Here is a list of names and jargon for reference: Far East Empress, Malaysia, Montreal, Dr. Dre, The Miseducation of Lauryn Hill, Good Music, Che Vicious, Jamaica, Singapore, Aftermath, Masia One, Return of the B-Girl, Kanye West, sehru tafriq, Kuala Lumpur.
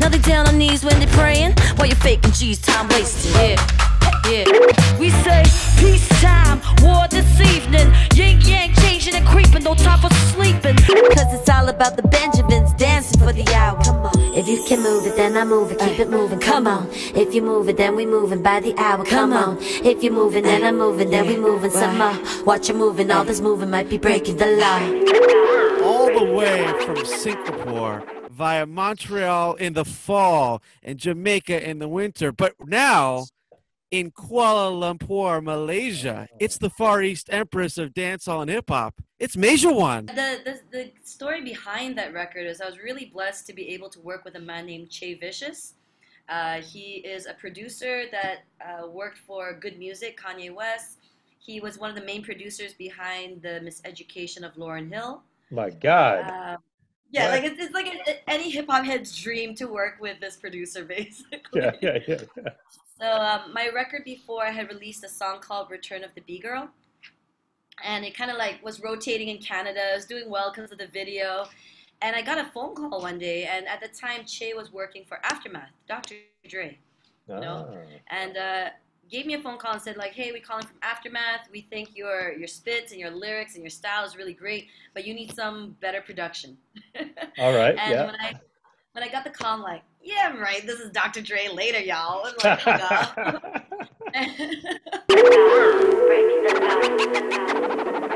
Now they down on knees when they praying, while you're faking G's time wasted. Yeah, yeah. We say peace time, war this evening. Yin yang changing and creeping, no time for sleeping. Cause it's all about the Benjamins dancing for the hour. Come on. If you can move it, then I move it. Keep it moving. Come on. If you move it, then we moving by the hour. Come on. If you moving, then I'm moving, then we moving some more. Watch you moving. All this moving might be breaking the law. All the way from Singapore via Montreal in the fall and Jamaica in the winter. But now in Kuala Lumpur, Malaysia, it's the Far East Empress of dancehall and hip hop. It's Masia One. The story behind that record is I was really blessed to be able to work with a man named Che Vicious. He is a producer that worked for Good Music, Kanye West. He was one of the main producers behind The Miseducation of Lauryn Hill. My God. Yeah, what? Like it's like any hip hop head's dream to work with this producer, basically. Yeah. So my record before, I had released a song called Return of the B-Girl. And it kind of like was rotating in Canada. I was doing well because of the video. And I got a phone call one day. And at the time, Che was working for Aftermath, Dr. Dre. You know? And gave me a phone call and said, like, hey, we're calling from Aftermath. We think your spits and your lyrics and your style is really great. But you need some better production. All right. And yeah. When I got the call, I'm like, yeah, I'm right. This is Dr. Dre later, y'all. I'm like, oh, God.